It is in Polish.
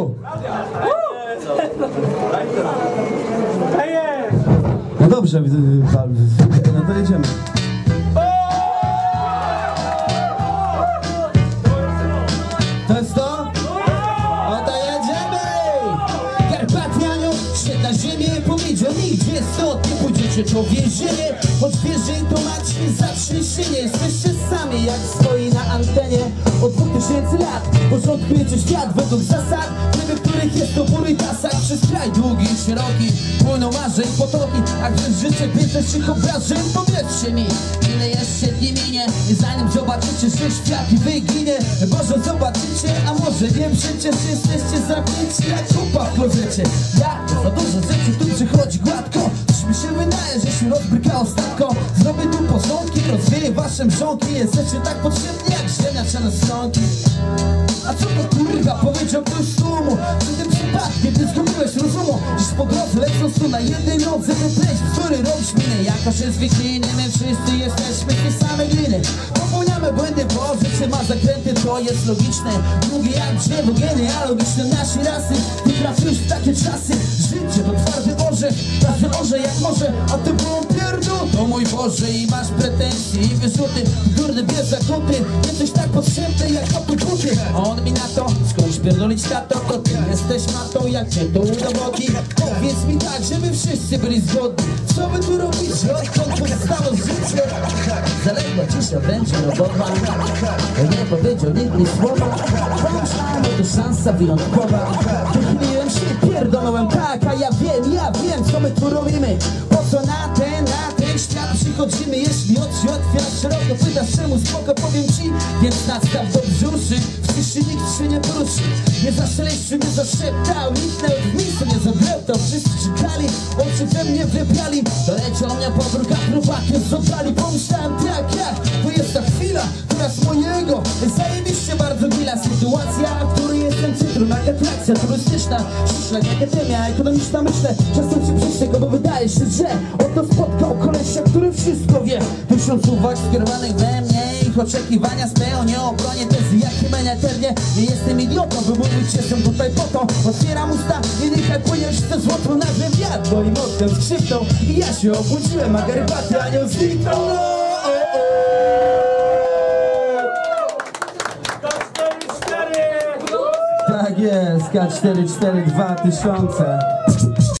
Woo! No dobrze, no to jedziemy. To jest to? Nigdzie stąd nie pójdziecie to więzienie. Choć wierzy to macie za trzęsienie. Jesteście sami jak stoi na antenie. Od 2000 lat porządkujecie świat według zasad, w których jest to bury tasak. Przez kraj długi i szeroki płyną marzeń potoki. A gdy życie biedniejszych obrażeń, powiedzcie mi, ile jeszcze dni minie i zanim zobaczycie, że świat i wyginie. Może zobaczycie, a może nie, przecież jesteście zamknięci jak kupa w klozecie. Ja za dużo rzeczy tu przychodzi gładko. Coś mi się wydaje, że się rozbrykało statko. Zrobię tu porządki, rozwieję wasze mrzonki. Jesteście tak potrzebni jak ziemniacze na stronki. A co to kurwa powiedział ktoś z tłumu? W tym przypadkiem ty zgubiłeś rozumu. Dziś po drodze lecąc tu na jednej nodze, by pleść, który robisz minę. Jako się zwykli, my wszyscy jesteśmy z tej samej gliny. Popełniamy błędy, bo życie ma zakręty, to jest logiczne. Długie jak drzewo, genealogiczne naszej rasy. Ty trafisz w takie czasy, życie to twardy orzech. Twardy orzech jak może, a ty błąd pierdol. O mój Boże, i masz pretensje i wyrzuty. Górny bierz zakupy, jesteś tak potrzebny jak o tu buty. A on mi na to, skądś pierdolić tato, to ty jesteś matą, jak cię to udowodni. Powiedz mi tak, żeby wszyscy byli zgodni. Co wy tu robicie, odkąd powstało życie? Zaległa cisza będzie robowa. Nie powiedział nigdy słowa. Pomyślałem, to szansa wyjątkowa. Wychyliłem się, pierdolnąłem tak, a ja wiem, co my tu robimy. Po co na ten świat przychodzimy? Jeśli oczy otwierasz szeroko, pytasz czemu, spoko powiem ci. Więc nastaw do brzuszy, w ciszy nikt się nie poruszy. Nie zaszeleścił, nie zaszeptał, nikt nawet w miejscu nie zadreptał. Wszyscy czekali, oczy we mnie wybrali. Doleciał mnie po brugach, próbakiem zobrali. Pomyślałem tak, to jest ta chwila, teraz mojego. Zajebiście bardzo gila sytuacja, w której jestem cytruna, jak atrakcja turystyczna. Śliczna jak akademia, ekonomiczna myślę. Czasem się przeciwko, bo wydaje się, że oto spotkał kolesia, który wszystko wie. 1000 uwag skierowanych we mnie, ich oczekiwania spełnię, obronię tezy jak meniaternie. Nie jestem idiotą, by mówić, jestem tutaj po to. Otwieram usta i niechaj płynie te złoto, nagle wiatr moim mocnym skrzywdą. I ja się obudziłem, a garbaty anioł zniknął. Tak jest, K442 tysiące.